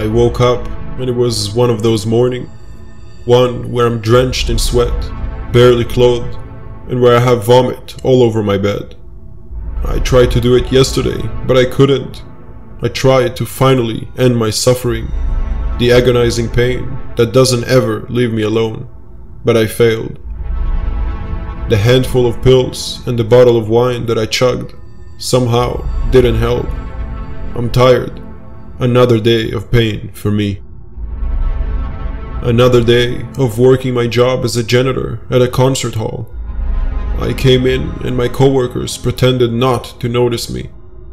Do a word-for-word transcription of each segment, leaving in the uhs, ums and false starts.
I woke up and it was one of those mornings, one where I'm drenched in sweat, barely clothed, and where I have vomit all over my bed. I tried to do it yesterday, but I couldn't. I tried to finally end my suffering, the agonizing pain that doesn't ever leave me alone, but I failed. The handful of pills and the bottle of wine that I chugged somehow didn't help. I'm tired. Another day of pain for me. Another day of working my job as a janitor at a concert hall. I came in and my coworkers pretended not to notice me,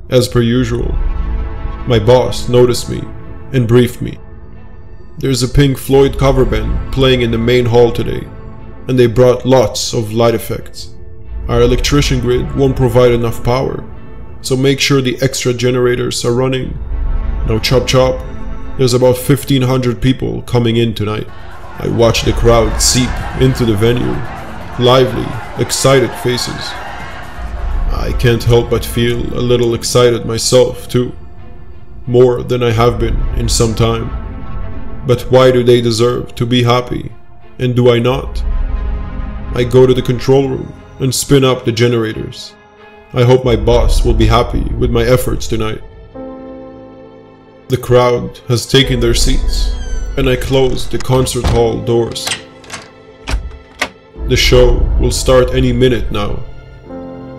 as per usual. My boss noticed me and briefed me. There's a Pink Floyd cover band playing in the main hall today, and they brought lots of light effects. Our electrician grid won't provide enough power, so make sure the extra generators are running. Now chop chop, there's about fifteen hundred people coming in tonight. I watched the crowd seep into the venue, lively, excited faces. I can't help but feel a little excited myself too, more than I have been in some time. But why do they deserve to be happy, and do I not? I go to the control room and spin up the generators. I hope my boss will be happy with my efforts tonight. The crowd has taken their seats, and I close the concert hall doors. The show will start any minute now.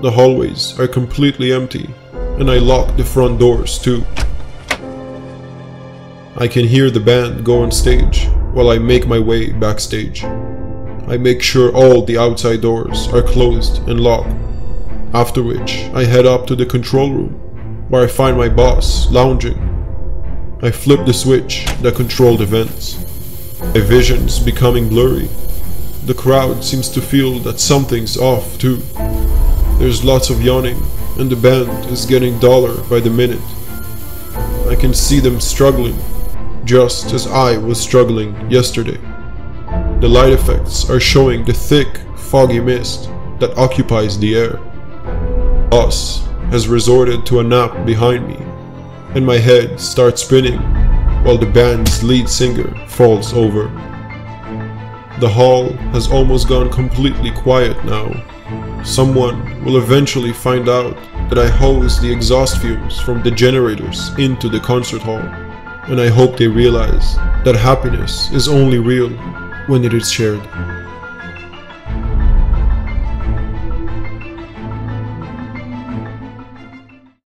The hallways are completely empty, and I lock the front doors too. I can hear the band go on stage while I make my way backstage. I make sure all the outside doors are closed and locked, after which I head up to the control room, where I find my boss lounging. I flip the switch that controlled events. My vision's becoming blurry. The crowd seems to feel that something's off too. There's lots of yawning, and the band is getting duller by the minute. I can see them struggling, just as I was struggling yesterday. The light effects are showing the thick, foggy mist that occupies the air. Us has resorted to a nap behind me, and my head starts spinning while the band's lead singer falls over. The hall has almost gone completely quiet now. Someone will eventually find out that I hose the exhaust fumes from the generators into the concert hall, and I hope they realize that happiness is only real when it is shared.